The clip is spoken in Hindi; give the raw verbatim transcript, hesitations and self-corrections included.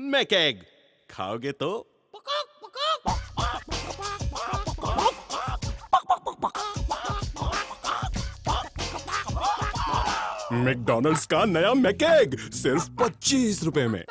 मैकएग खाओगे तो मैकडोनाल्ड्स का नया मैकएग सिर्फ पच्चीस रुपए में।